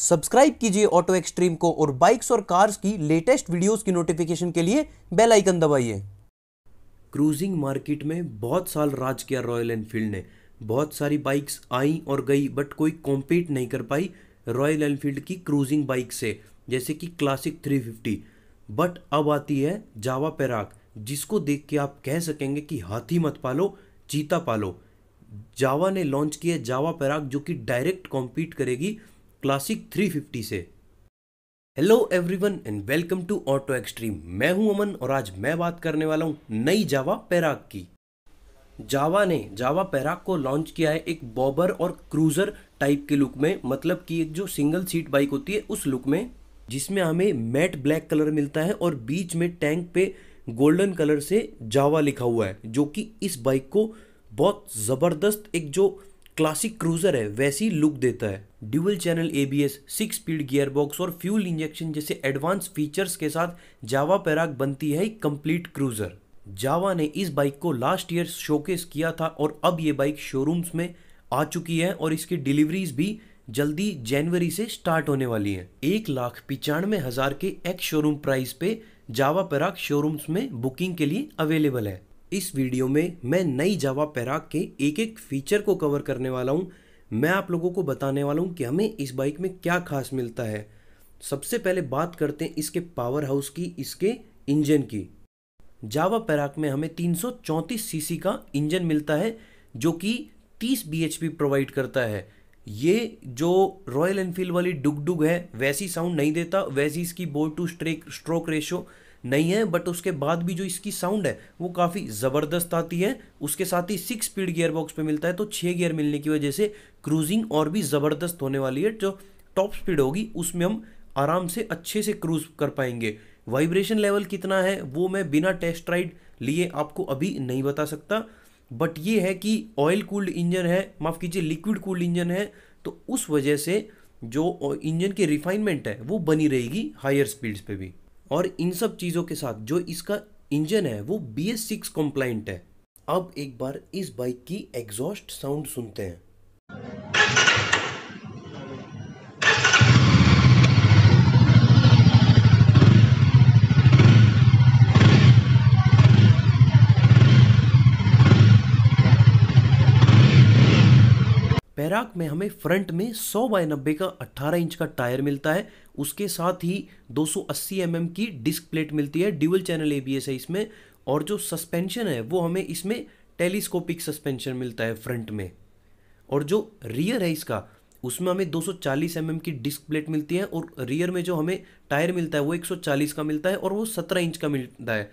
Subscribe कीजिए auto extreme को और बाइक्स और कार्स की लेटेस्ट वीडियोस की नोटिफिकेशन के लिए बेल आइकन दबाइए। क्रूजिंग मार्केट में बहुत साल राज किया रॉयल एनफील्ड ने। बहुत सारी बाइक्स आई और गई बट कोई कॉम्पीट नहीं कर पाई रॉयल एनफील्ड की क्रूजिंग बाइक से, जैसे कि क्लासिक 350। बट अब आती है जावा पेराक, जिसको देख के आप कह सकेंगे कि हाथी मत पालो चीता पालो। जावा ने लॉन्च किया जावा पेराक, जो कि डायरेक्ट कॉम्पीट करेगी क्लासिक 350 से। Hello everyone and welcome to Auto Extreme. मैं हूं अमन और आज मैं बात करने वाला हूं नई जावा पेराक की। जावा ने जावा पेराक को लॉन्च किया है एक बॉबर और क्रूजर टाइप के लुक में, मतलब कि एक जो सिंगल सीट बाइक होती है उस लुक में, जिसमें हमें मैट ब्लैक कलर मिलता है और बीच में टैंक पे गोल्डन कलर से जावा लिखा हुआ है, जो कि इस बाइक को बहुत ज़बरदस्त एक जो क्लासिक क्रूज़र है वैसी लुक देता है। Dual channel ABS, 6 speed gearbox और फ्यूल इंजेक्शन जैसे एडवांस फीचर्स के साथ जावा पेराक बनती है एक कंप्लीट क्रूज़र। जावा ने इस बाइक को लास्ट ईयर शोकेस किया था और अब ये बाइक शोरूम्स में आ चुकी है और इसकी डिलीवरीज भी जल्दी जनवरी से स्टार्ट होने वाली हैं। 1,95,000 के एक्स शोरूम प्राइस पे जावा पेराक शोरूम्स में बुकिंग के लिए अवेलेबल है। इस वीडियो में मैं नई जावा पेराक के एक एक फीचर को कवर करने वाला हूं। मैं आप लोगों को बताने वाला हूं कि हमें इस बाइक में क्या खास मिलता है। सबसे पहले बात करते हैं इसके पावर हाउस की, इसके इंजन की। जावा पेराक में हमें 334 सीसी का इंजन मिलता है जो कि 30 BHP प्रोवाइड करता है। ये जो रॉयल एनफील्ड वाली डुगडुग है वैसी साउंड नहीं देता, वैसी इसकी बोल्ट टू स्ट्रोक रेशो नहीं है, बट उसके बाद भी जो इसकी साउंड है वो काफ़ी ज़बरदस्त आती है। उसके साथ ही 6 स्पीड गियर बॉक्स पे मिलता है, तो 6 गियर मिलने की वजह से क्रूजिंग और भी ज़बरदस्त होने वाली है। जो टॉप स्पीड होगी उसमें हम आराम से अच्छे से क्रूज कर पाएंगे। वाइब्रेशन लेवल कितना है वो मैं बिना टेस्ट राइड लिए आपको अभी नहीं बता सकता, बट ये है कि ऑयल कूल्ड इंजन है, माफ़ कीजिए लिक्विड कूल्ड इंजन है, तो उस वजह से जो इंजन की रिफाइनमेंट है वो बनी रहेगी हायर स्पीड्स पे भी। और इन सब चीज़ों के साथ जो इसका इंजन है वो BS6 कॉम्प्लाइंट है। अब एक बार इस बाइक की एग्जॉस्ट साउंड सुनते हैं। पेराक में हमें फ्रंट में 100/90 का 18 इंच का टायर मिलता है, उसके साथ ही 280 mm की डिस्क प्लेट मिलती है। ड्यूल चैनल ABS है इसमें और जो सस्पेंशन है वो हमें इसमें टेलीस्कोपिक सस्पेंशन मिलता है फ्रंट में। और जो रियर है इसका उसमें हमें 240 mm की डिस्क प्लेट मिलती है और रियर में जो हमें टायर मिलता है वो 140 का मिलता है और वो 17 इंच का मिलता है।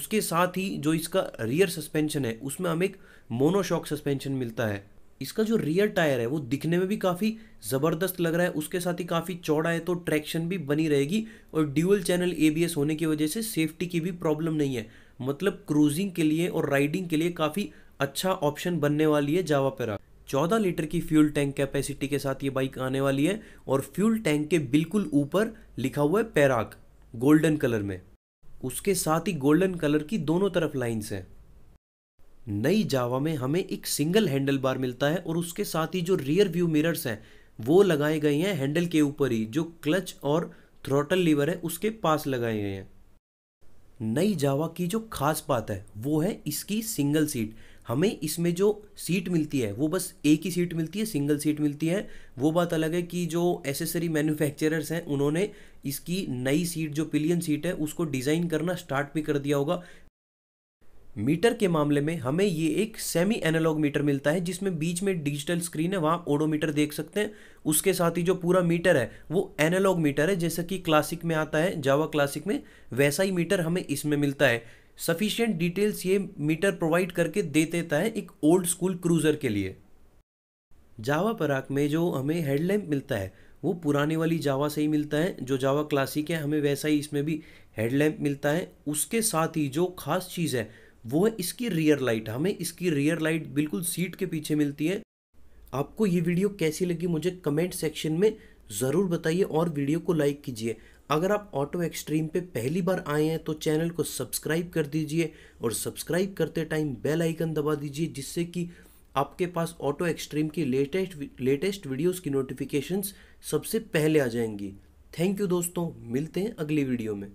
उसके साथ ही जो इसका रियर सस्पेंशन है उसमें हमें एक मोनोशॉक सस्पेंशन मिलता है। इसका जो रियर टायर है वो दिखने में भी काफ़ी ज़बरदस्त लग रहा है, उसके साथ ही काफ़ी चौड़ा है, तो ट्रैक्शन भी बनी रहेगी। और ड्यूल चैनल ABS होने की वजह से सेफ्टी की भी प्रॉब्लम नहीं है, मतलब क्रूजिंग के लिए और राइडिंग के लिए काफ़ी अच्छा ऑप्शन बनने वाली है जावा पेराक। 14 लीटर की फ्यूल टैंक कैपेसिटी के साथ ये बाइक आने वाली है और फ्यूल टैंक के बिल्कुल ऊपर लिखा हुआ है पेराक गोल्डन कलर में, उसके साथ ही गोल्डन कलर की दोनों तरफ लाइन्स हैं। नई जावा में हमें एक सिंगल हैंडल बार मिलता है और उसके साथ ही जो रियर व्यू मिरर्स हैं वो लगाए गए हैं हैंडल के ऊपर ही, जो क्लच और थ्रॉटल लीवर है उसके पास लगाए गए हैं। नई जावा की जो खास बात है वो है इसकी सिंगल सीट। हमें इसमें जो सीट मिलती है वो बस एक ही सीट मिलती है, सिंगल सीट मिलती है। वो बात अलग है कि जो एसेसरी मैन्युफैक्चरर्स हैं उन्होंने इसकी नई सीट जो पिलियन सीट है उसको डिज़ाइन करना स्टार्ट भी कर दिया होगा। मीटर के मामले में हमें ये एक सेमी एनालॉग मीटर मिलता है, जिसमें बीच में डिजिटल स्क्रीन है, वहाँ ओडोमीटर देख सकते हैं। उसके साथ ही जो पूरा मीटर है वो एनालॉग मीटर है, जैसा कि क्लासिक में आता है जावा क्लासिक में वैसा ही मीटर हमें इसमें मिलता है। सफिशिएंट डिटेल्स ये मीटर प्रोवाइड करके दे देता है एक ओल्ड स्कूल क्रूज़र के लिए। जावा पेराक में जो हमें हेडलैम्प मिलता है वो पुराने वाली जावा से ही मिलता है, जो जावा क्लासिक है हमें वैसा ही इसमें भी हेडलैम्प मिलता है। उसके साथ ही जो खास चीज़ है वो है इसकी रियर लाइट। हमें इसकी रियर लाइट बिल्कुल सीट के पीछे मिलती है। आपको ये वीडियो कैसी लगी मुझे कमेंट सेक्शन में ज़रूर बताइए और वीडियो को लाइक कीजिए। अगर आप ऑटो एक्सट्रीम पे पहली बार आए हैं तो चैनल को सब्सक्राइब कर दीजिए और सब्सक्राइब करते टाइम बेल आइकन दबा दीजिए, जिससे कि आपके पास ऑटो एक्सट्रीम की लेटेस्ट वीडियोस की नोटिफिकेशंस सबसे पहले आ जाएंगी। थैंक यू दोस्तों, मिलते हैं अगली वीडियो में।